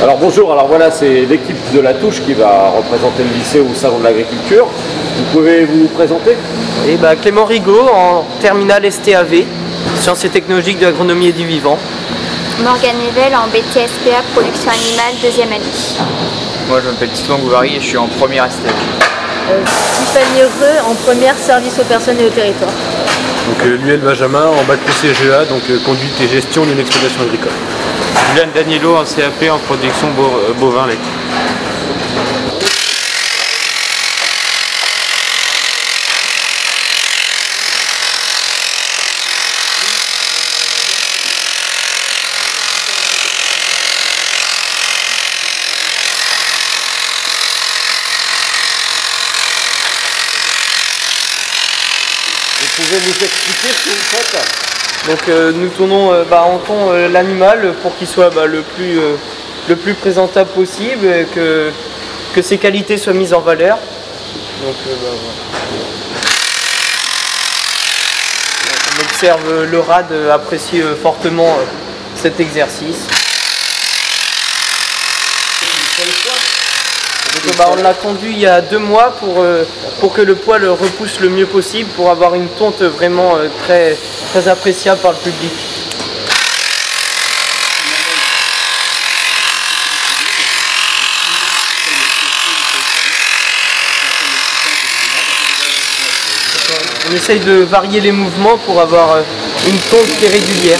Alors bonjour, alors voilà c'est l'équipe de La Touche qui va représenter le lycée au salon de l'agriculture. Vous pouvez vous présenter? Et bah, Clément Rigaud en terminale STAV, sciences et technologiques de l'agronomie et du vivant. Morgane Nevel en BTSPA, production animale, deuxième année. Moi je m'appelle Tristan Gouvari et je suis en première STAV. Syphanie Heureux en première service aux personnes et au territoire. Donc Luel Benjamin en bac CGA, donc conduite et gestion d'une exploitation agricole. Julien Danielo en CAP en production bovin lait. Vous pouvez nous expliquer ce que vous faites ? Donc nous tournons, on tourne l'animal pour qu'il soit le plus présentable possible, et que ses qualités soient mises en valeur. Donc, voilà. On observe le RAD apprécie fortement cet exercice. Donc, on l'a tendu il y a 2 mois pour que le poil repousse le mieux possible, pour avoir une tonte vraiment très, très appréciable par le public. On essaye de varier les mouvements pour avoir une tonte qui est régulière.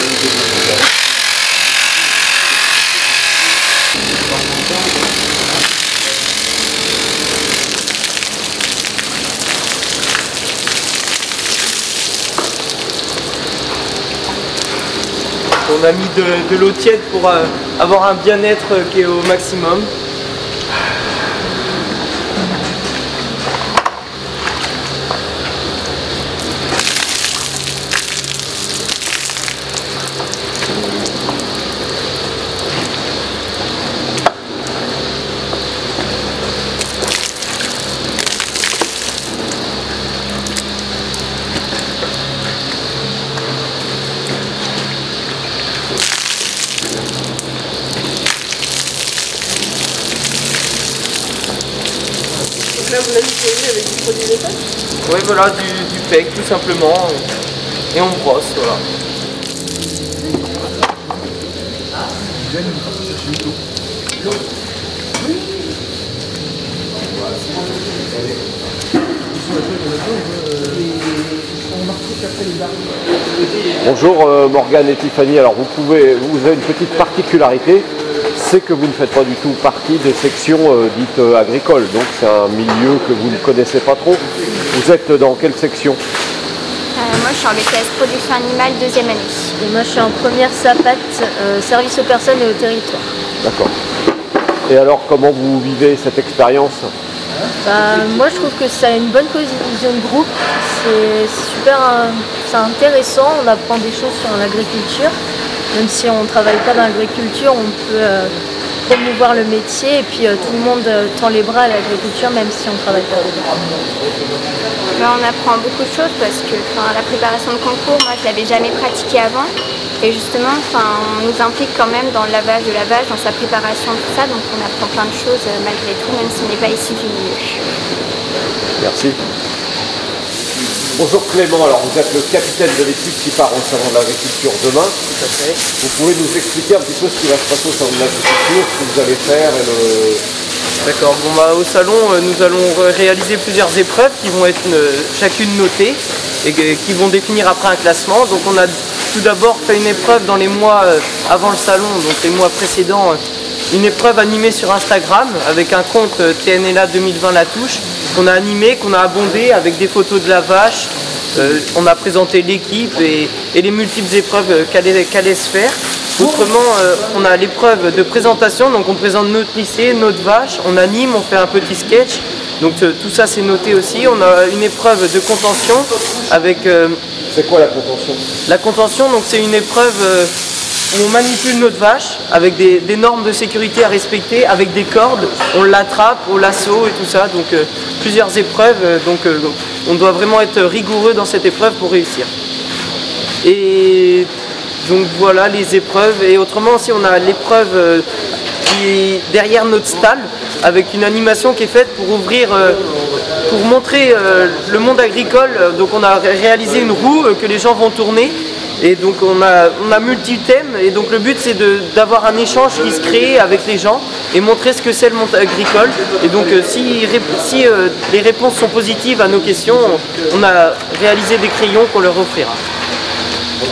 On a mis de l'eau tiède pour avoir un bien-être qui est au maximum. Vous l'avez utilisé avec du produit de pec? Oui, voilà, du pec tout simplement, et on brosse, voilà. Bonjour Morgane et Tiffany, alors vous avez une petite particularité. C'est que vous ne faites pas du tout partie des sections dites agricoles, donc c'est un milieu que vous ne connaissez pas trop. Vous êtes dans quelle section? Moi je suis en BTS production animale, deuxième année. Et moi je suis en première SAPAT, service aux personnes et au territoire. D'accord. Et alors comment vous vivez cette expérience? Moi je trouve que ça a une bonne cohésion de groupe, c'est super intéressant, on apprend des choses sur l'agriculture. Même si on ne travaille pas dans l'agriculture, on peut promouvoir le métier et puis tout le monde tend les bras à l'agriculture, même si on ne travaille pas. On apprend beaucoup de choses parce que la préparation de concours, moi je ne l'avais jamais pratiquée avant. Et justement, on nous implique quand même dans le lavage de la vache, dans sa préparation, tout ça. Donc on apprend plein de choses malgré tout, même si on n'est pas ici du milieu. Merci. Bonjour Clément, alors vous êtes le capitaine de l'équipe qui part au salon de l'agriculture demain. Tout à fait. Vous pouvez nous expliquer un petit peu ce qui va se passer au salon de l'agriculture, ce que vous allez faire et le... D'accord, bon bah au salon nous allons réaliser plusieurs épreuves qui vont être chacune notées et qui vont définir après un classement. Donc on a tout d'abord fait une épreuve dans les mois avant le salon, donc les mois précédents, une épreuve animée sur Instagram avec un compte TNLA 2020 La Touche, qu'on a animé, qu'on a abondé avec des photos de la vache. On a présenté l'équipe et les multiples épreuves qu'allait se faire. Autrement, on a l'épreuve de présentation, donc on présente notre lycée, notre vache, on anime, on fait un petit sketch. Donc tout ça c'est noté aussi. On a une épreuve de contention avec... C'est quoi la contention? La contention, donc c'est une épreuve... où on manipule notre vache avec des normes de sécurité à respecter, avec des cordes, on l'attrape au lasso et tout ça, donc plusieurs épreuves, donc on doit vraiment être rigoureux dans cette épreuve pour réussir. Et donc voilà les épreuves, et autrement aussi on a l'épreuve qui est derrière notre stall, avec une animation qui est faite pour ouvrir, pour montrer le monde agricole. Donc on a réalisé une roue que les gens vont tourner, et donc on a multi-thèmes, et donc le but c'est d'avoir un échange qui se crée avec les gens et montrer ce que c'est le monde agricole. Et donc si les réponses sont positives à nos questions, on a réalisé des crayons qu'on leur offrira.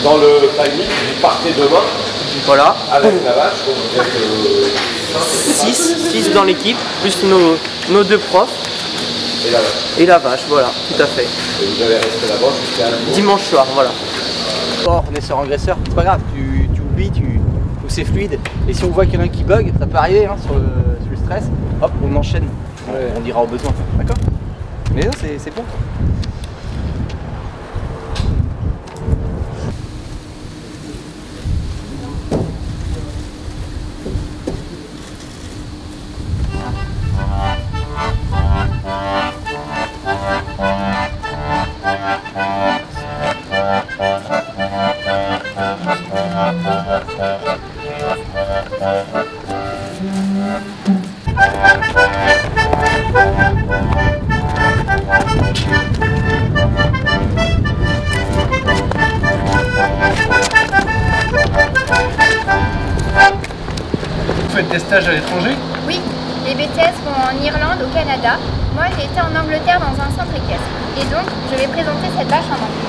Dans le timing, vous partez demain, voilà, avec la vache, vous êtes 6 dans l'équipe, plus nos deux profs et la vache, voilà, tout à fait. Et vous allez rester là-bas jusqu'à dimanche soir, voilà. Bon, on est sur engraisseur, c'est pas grave, tu oublies, c'est fluide. Et si on voit qu'il y en a un qui bug, ça peut arriver hein, sur le stress, hop, on enchaîne, on dira au besoin, d'accord? Mais non, c'est bon. Vous faites des stages à l'étranger? Oui, les BTS vont en Irlande, au Canada. Moi, j'ai été en Angleterre dans un centre équestre. Et donc, je vais présenter cette vache en anglais.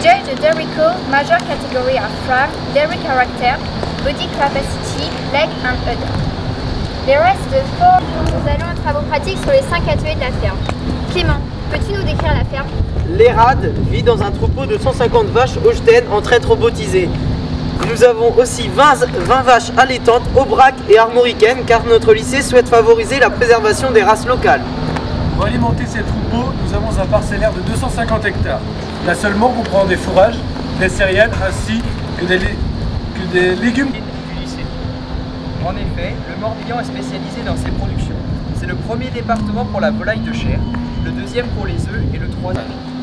Today, the dairy cow, major category are farm, dairy character, body capacity, leg and udder. The rest of the four, nous allons en travaux pratiques sur les 5 ateliers de la ferme. Clément, peux-tu nous décrire la ferme? L'Erad vit dans un troupeau de 150 vaches Holstein en traite robotisée. Nous avons aussi 20 vaches allaitantes, Aubrac et Armoricaine, car notre lycée souhaite favoriser la préservation des races locales. Pour alimenter ces troupeaux, nous avons un parcellaire de 250 hectares. Là seulement comprend des fourrages, des céréales ainsi que des légumes du lycée. En effet, le Morbihan est spécialisé dans ses productions. C'est le premier département pour la volaille de chair, le deuxième pour les œufs et le troisième.